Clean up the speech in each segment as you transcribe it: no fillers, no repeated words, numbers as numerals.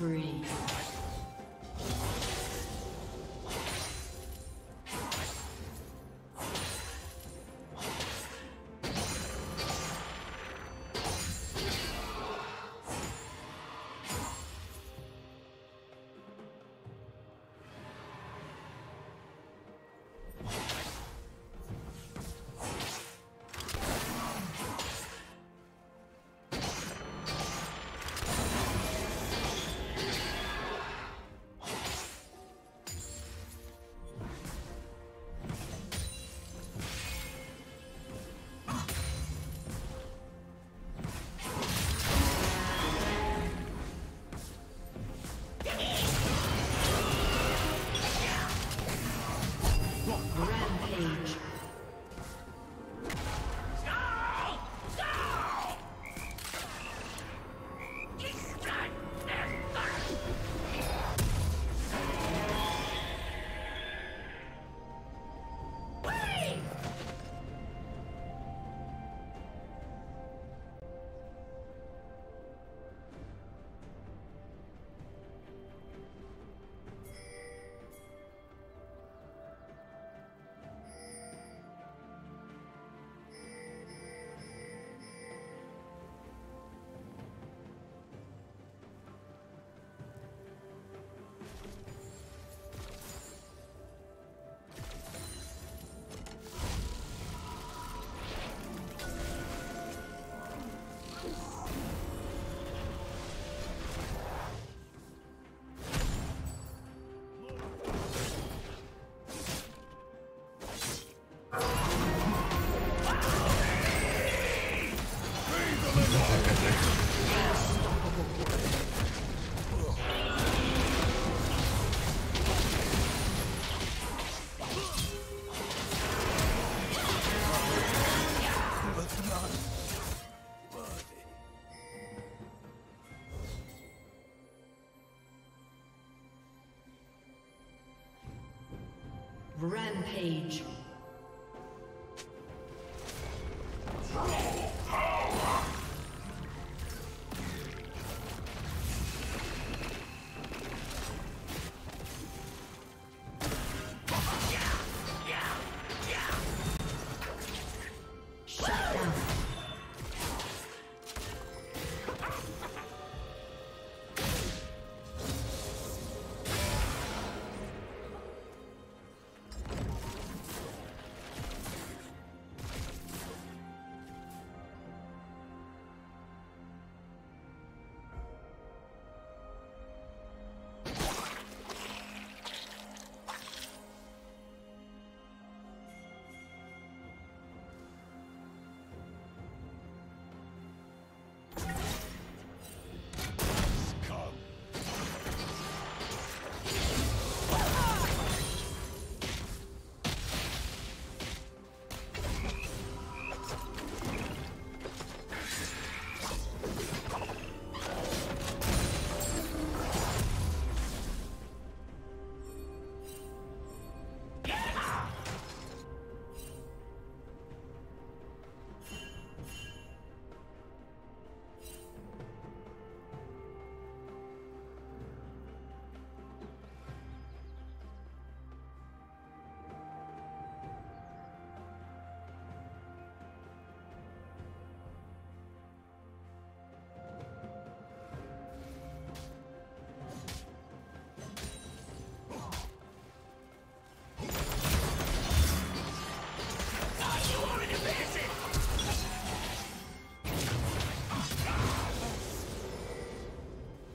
breathe. Rampage.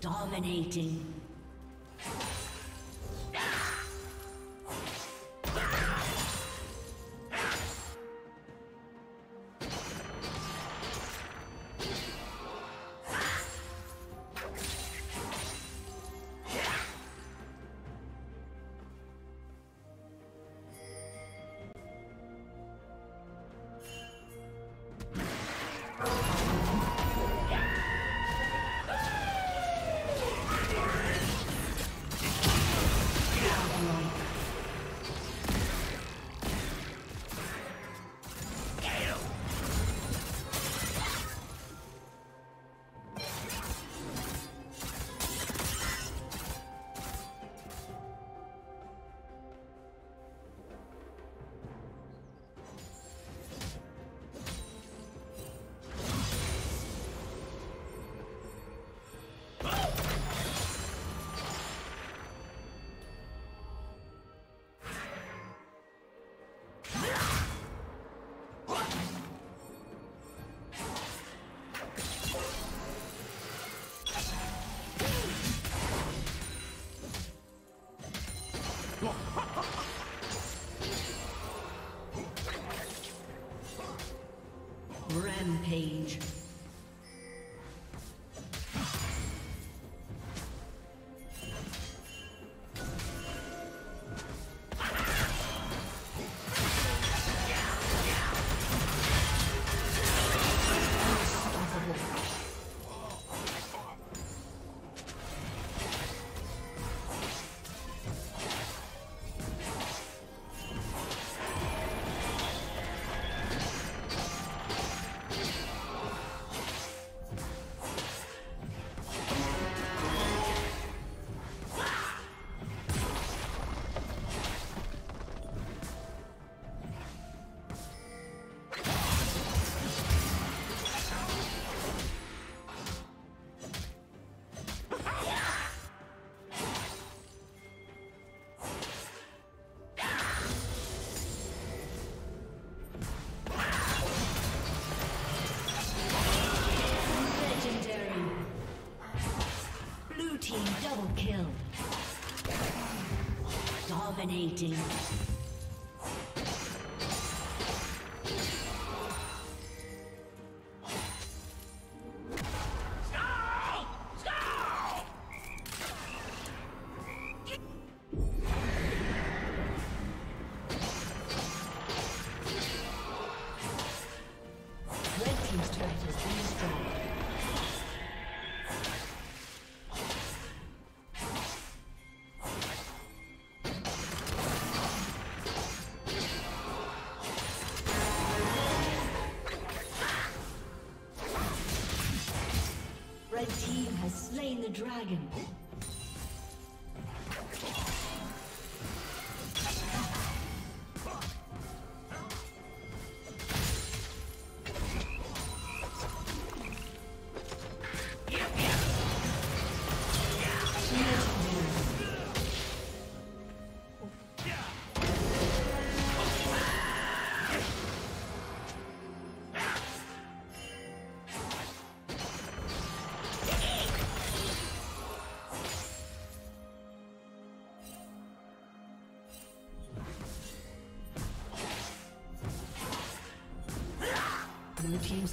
Dominating. Dominating. Slain the dragon. Blue team's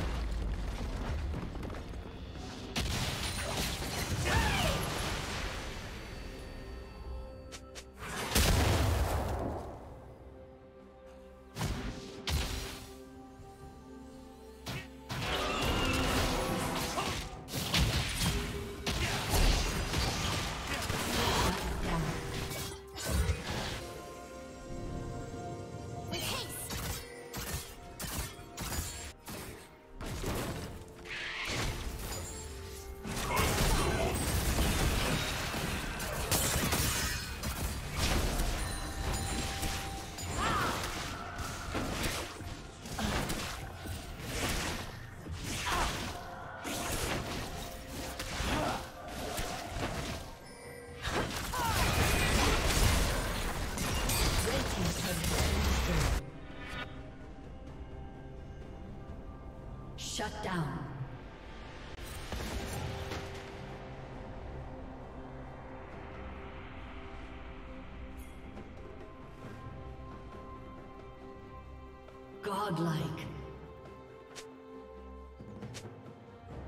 Shut down. Godlike. Woo!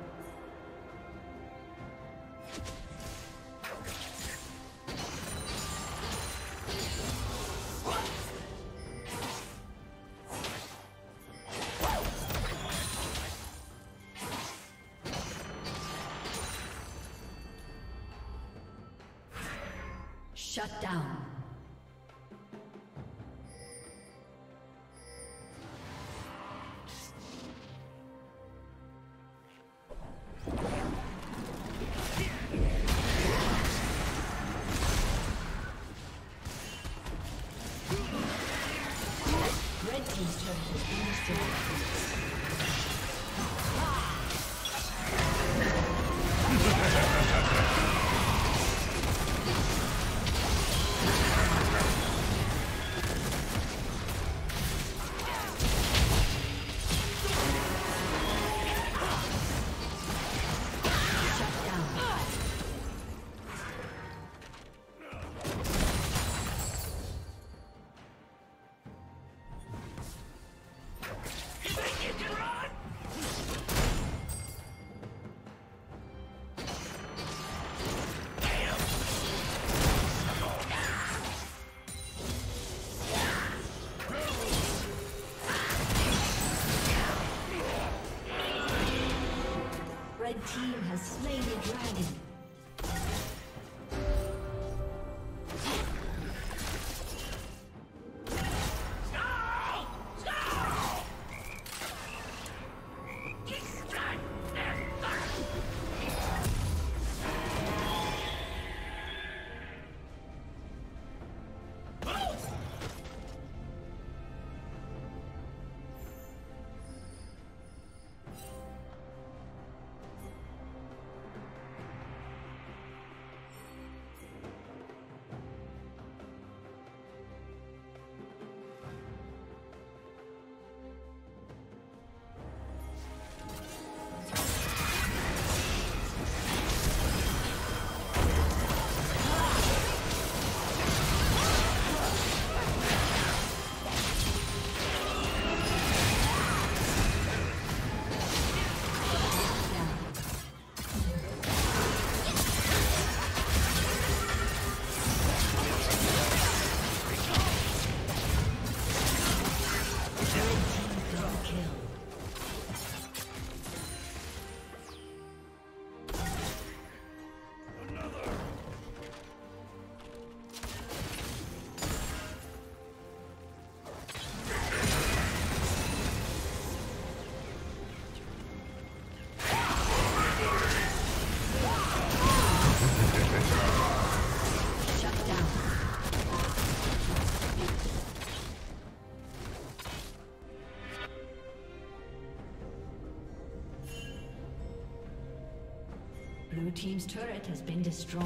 Shut down. Team has slain the dragon. Blue team's turret has been destroyed.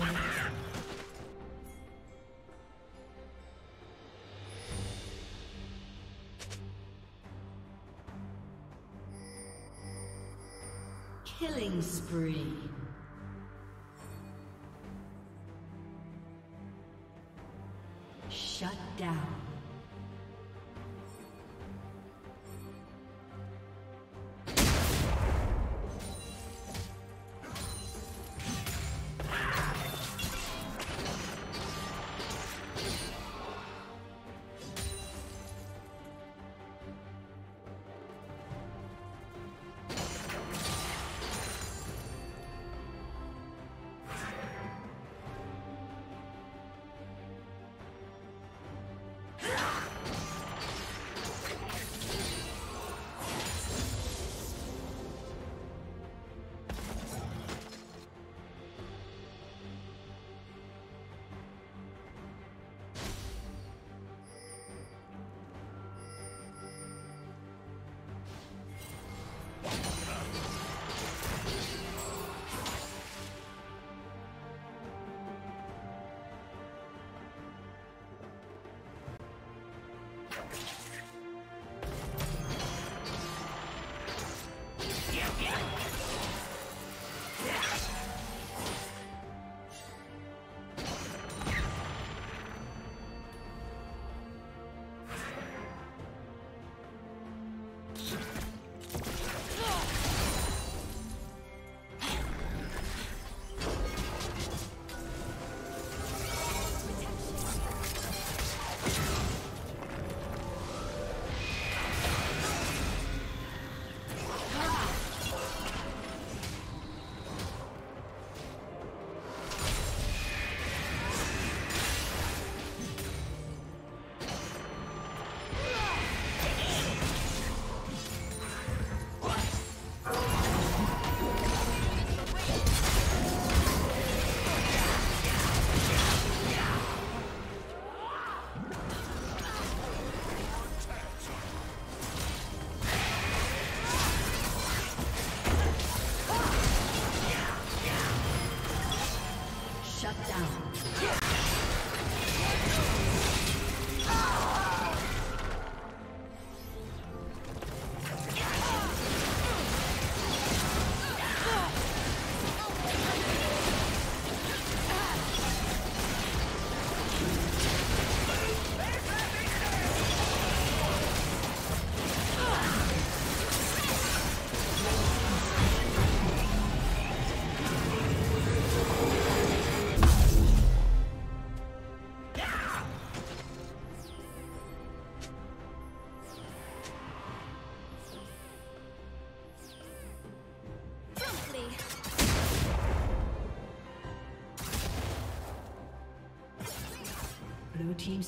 Killing spree. Shut down. No! Blue team's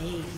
Ace.